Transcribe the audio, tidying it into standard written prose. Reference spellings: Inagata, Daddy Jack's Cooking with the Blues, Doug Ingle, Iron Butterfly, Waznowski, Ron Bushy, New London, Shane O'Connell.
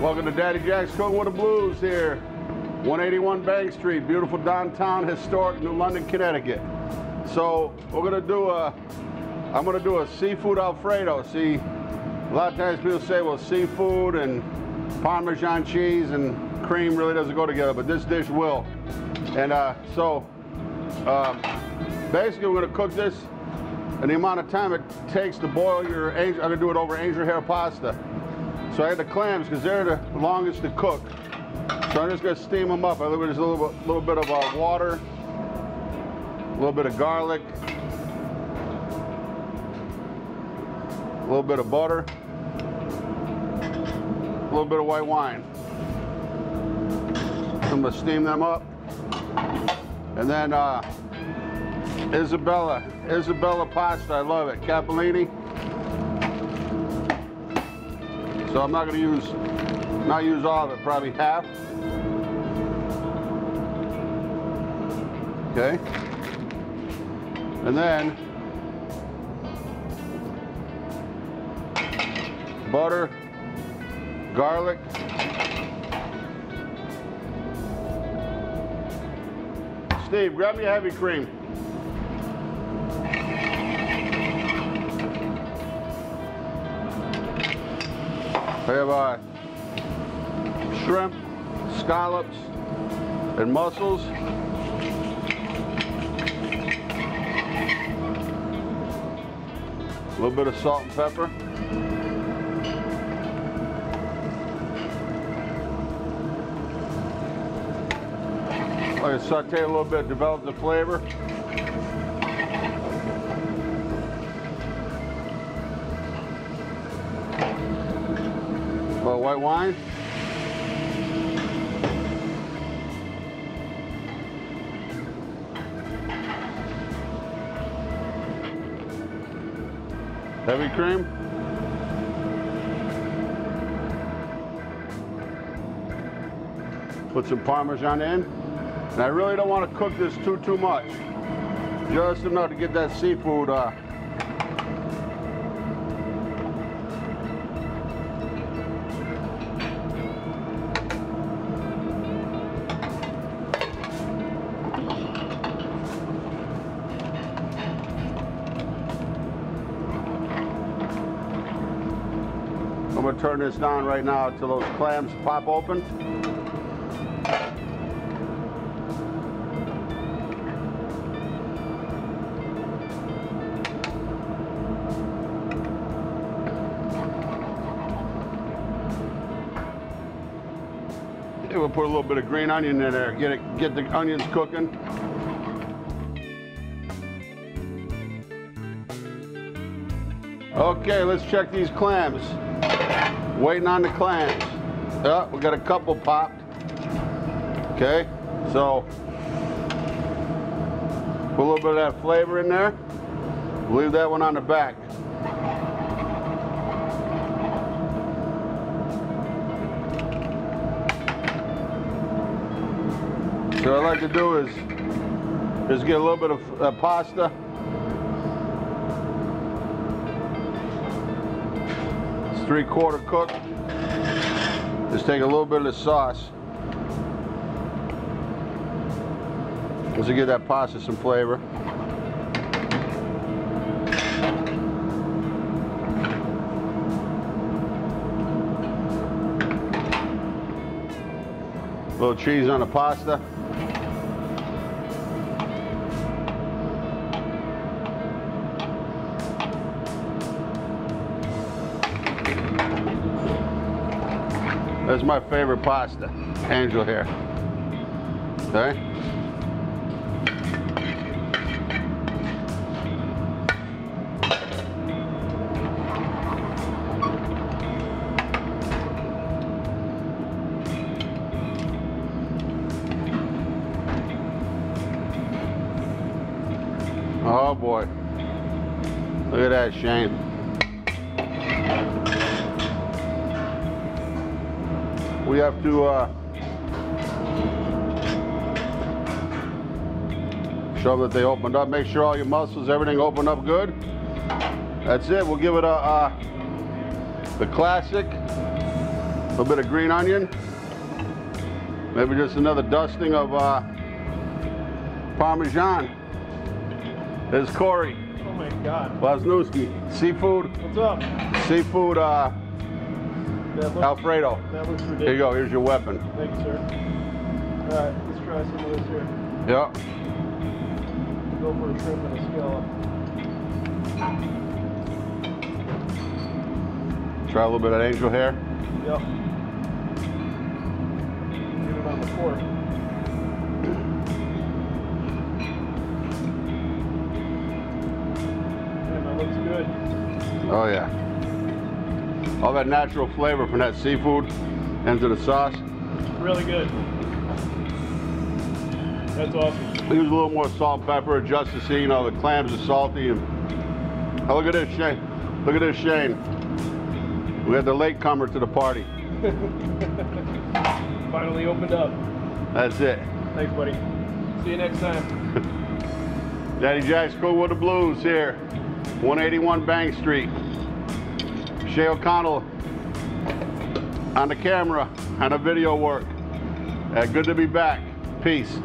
Welcome to Daddy Jack's Cooking with the Blues here, 181 Bank Street, beautiful downtown, historic New London, Connecticut. So we're gonna do I'm gonna do a seafood Alfredo. See, a lot of times people say, well, seafood and Parmesan cheese and cream really doesn't go together, but this dish will. And basically we're gonna cook this and the amount of time it takes to boil your angel, I'm gonna do it over angel hair pasta. So I had the clams because they're the longest to cook. So I'm just gonna steam them up. I think there's a little bit of water, a little bit of garlic, a little bit of butter, a little bit of white wine. So I'm gonna steam them up. And then Isabella pasta, I love it, capellini. So I'm not going to use all of it, probably half. Okay. And then butter, garlic, Steve, grab me a heavy cream. I have shrimp, scallops, and mussels. A little bit of salt and pepper. I'm going to saute a little bit, develop the flavor. White wine. Heavy cream. Put some Parmesan in. And I really don't want to cook this too much. Just enough to get that seafood I'm going to turn this down right now until those clams pop open. Okay, we'll put a little bit of green onion in there, get the onions cooking. Okay, let's check these clams. Waiting on the clams. Oh, we got a couple popped. Okay, so put a little bit of that flavor in there. Leave that one on the back. So what I like to do is just get a little bit of pasta. Three-quarter cooked. Just take a little bit of the sauce. Just to give that pasta some flavor. A little cheese on the pasta. That's my favorite pasta, angel hair. Okay? Oh boy. Look at that, Shane. We have to show that they opened up. Make sure all your muscles, everything opened up good. That's it. We'll give it the classic a bit of green onion, maybe just another dusting of Parmesan. There's Corey. Oh my God. Waznowski. Seafood. What's up? Seafood Alfredo. That looks ridiculous. Here you go. Here's your weapon. Thank you, sir. All right, let's try some of this here. Yep. Go for a shrimp and a scallop. Try a little bit of angel hair. Yep. Get it on the fork. Man, that looks good. Oh yeah. All that natural flavor from that seafood into the sauce. Really good. That's awesome. Use a little more salt and pepper just to see, you know, the clams are salty. And oh, look at this, Shane. Look at this, Shane. We had the latecomer to the party. Finally opened up. That's it. Thanks, buddy. See you next time. Daddy Jack's Cooking with the Blues here, 181 Bank Street. Shane O'Connell on the camera, on the video work. Good to be back. Peace.